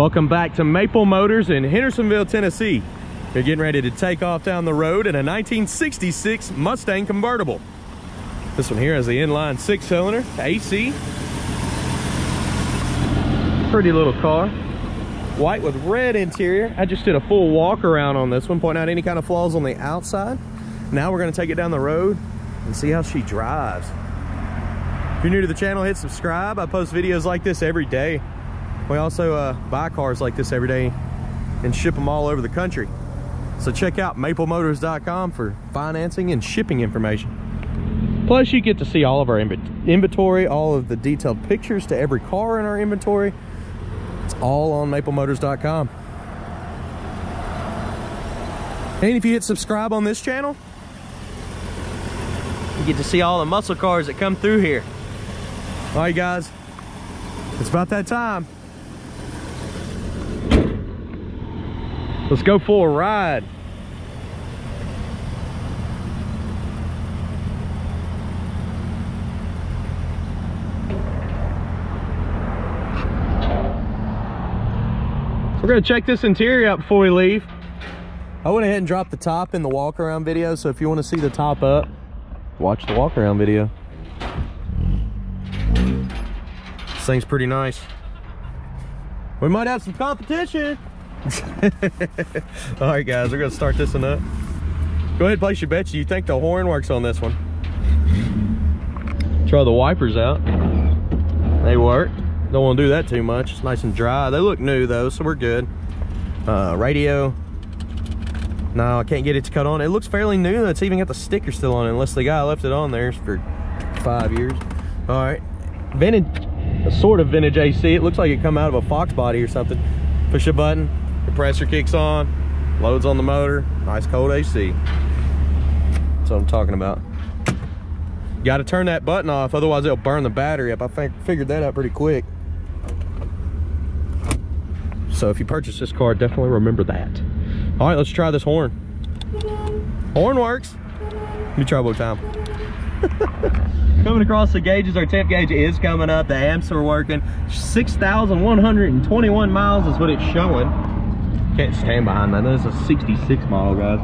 Welcome back to Maple Motors in Hendersonville, Tennessee. We're getting ready to take off down the road in a 1966 Mustang convertible. This one here has the inline 6-cylinder AC. Pretty little car. White with red interior. I just did a full walk around on this one, point out any kind of flaws on the outside. Now we're going to take it down the road and see how she drives. If you're new to the channel, hit subscribe. I post videos like this every day. We also buy cars like this every day and ship them all over the country. So check out maplemotors.com for financing and shipping information. Plus you get to see all of our inventory, all of the detailed pictures to every car in our inventory. It's all on maplemotors.com. And if you hit subscribe on this channel, you get to see all the muscle cars that come through here. All right guys, it's about that time. Let's go for a ride. We're gonna check this interior out before we leave. I went ahead and dropped the top in the walk around video, so if you wanna see the top up, watch the walk around video. This thing's pretty nice. We might have some competition. All right guys, we're gonna start this one up. Go ahead and place your bets. You think the horn works on this one? Try the wipers out. They work. Don't want to do that too much. It's nice and dry. They look new though, so we're good. Radio, no, I can't get it to cut on. It looks fairly new. It's even got the sticker still on it, unless the guy left it on there for 5 years. All right, vintage, a sort of vintage AC. It looks like it come out of a Fox body or something. Push a button, compressor kicks on, loads on the motor, nice cold AC. That's what I'm talking about. Got to turn that button off, otherwise it'll burn the battery up. I figured that out pretty quick. So if you purchase this car, definitely remember that. All right, let's try this horn. Horn works. Let me try one time. Coming across the gauges, our temp gauge is coming up. The amps are working. 6,121 miles is what it's showing. Can't stand behind that. That's a 66 model, guys.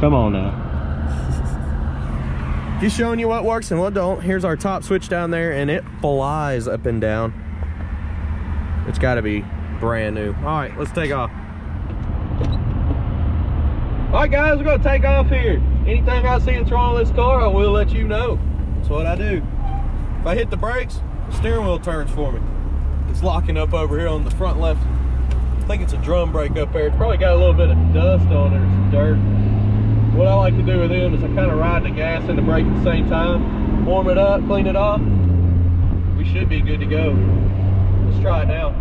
Come on now. Just showing you what works and what don't. Here's our top switch down there, and it flies up and down. It's got to be brand new. All right, let's take off. All right, guys, we're going to take off here. Anything I see that's wrong with this car, I will let you know. That's what I do. If I hit the brakes, the steering wheel turns for me. It's locking up over here on the front left. I think it's a drum brake up there. It's probably got a little bit of dust on it or some dirt. What I like to do with them is I kind of ride the gas and the brake at the same time, warm it up, clean it off. We should be good to go. Let's try it now.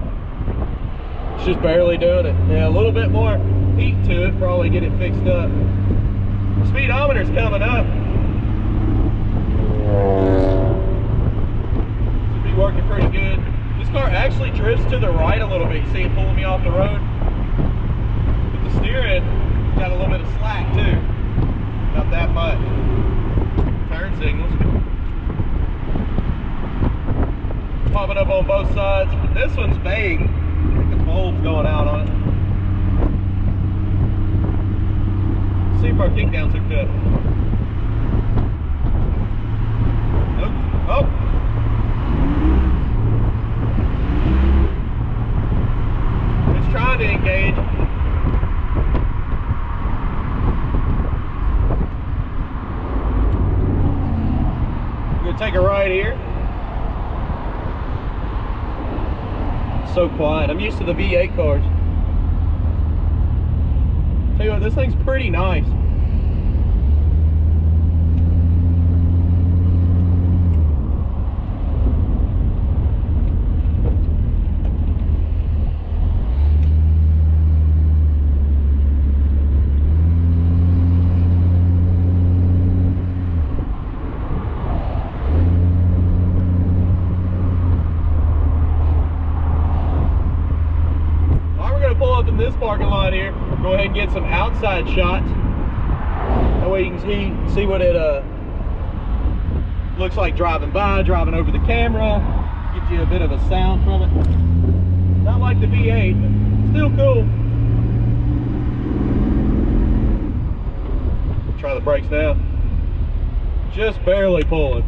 It's just barely doing it. Yeah, a little bit more heat to it, probably get it fixed up. The speedometer's coming up. Should be working pretty good. This car actually drifts to the right a little bit. You see it pulling me off the road? But the steering got a little bit of slack too. Not that much. Turn signals. Popping up on both sides. This one's vague. I think the bulb's going out on it. Let's see if our kickdown's hooked up. Oh! It's trying to engage. I'm going to take a ride here. It's so quiet. I'm used to the V8 cars. Tell you what, this thing's pretty nice. This parking lot here, go ahead and get some outside shots. That way you can see what it looks like driving by, driving over the camera, get you a bit of a sound from it. Not like the V8, but still cool. Try the brakes now. Just barely pulling.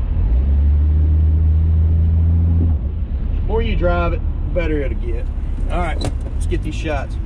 The more you drive it, the better it'll get. All right, let's get these shots.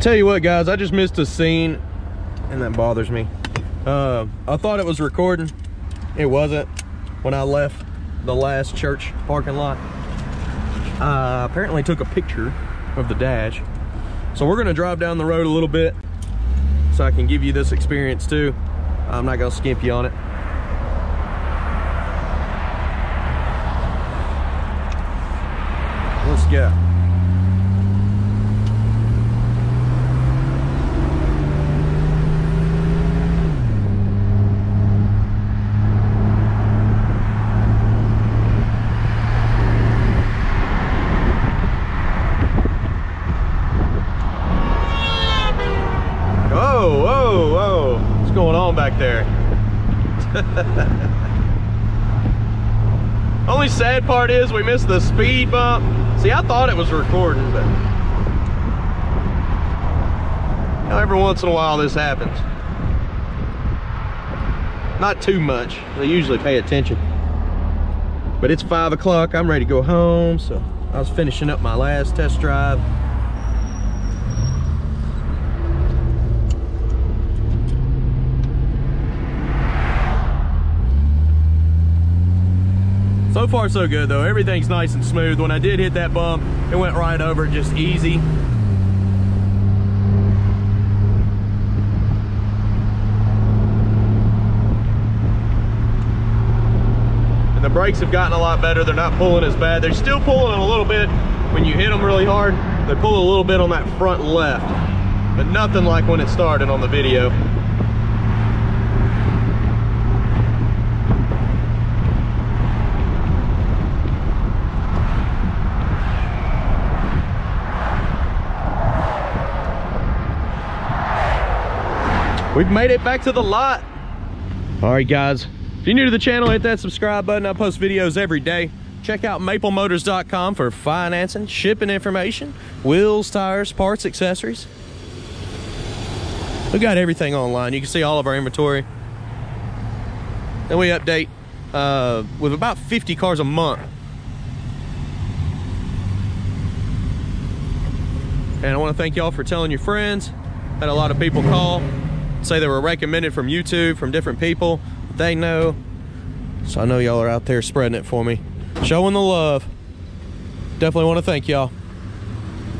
Tell you what, guys, I just missed a scene and that bothers me. I thought it was recording. It wasn't. When I left the last church parking lot, I apparently took a picture of the dash. So we're gonna drive down the road a little bit so I can give you this experience too. I'm not gonna skimp you on it. Let's go. Back there. Only sad part is we missed the speed bump. See, I thought it was recording, but you know, every once in a while this happens. Not too much. They usually pay attention. But it's 5 o'clock. I'm ready to go home, so I was finishing up my last test drive. So far so good though, everything's nice and smooth. When I did hit that bump, it went right over, just easy. And the brakes have gotten a lot better, they're not pulling as bad. They're still pulling a little bit when you hit them really hard. They pull a little bit on that front left, but nothing like when it started on the video. We've made it back to the lot. All right, guys, if you're new to the channel, hit that subscribe button. I post videos every day. Check out maplemotors.com for financing, shipping information, wheels, tires, parts, accessories. We've got everything online. You can see all of our inventory. And we update with about 50 cars a month. And I want to thank y'all for telling your friends. Had a lot of people call, say they were recommended from YouTube, from different people they know. So I know y'all are out there spreading it for me, showing the love. Definitely want to thank y'all.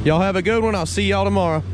Y'all have a good one. I'll see y'all tomorrow.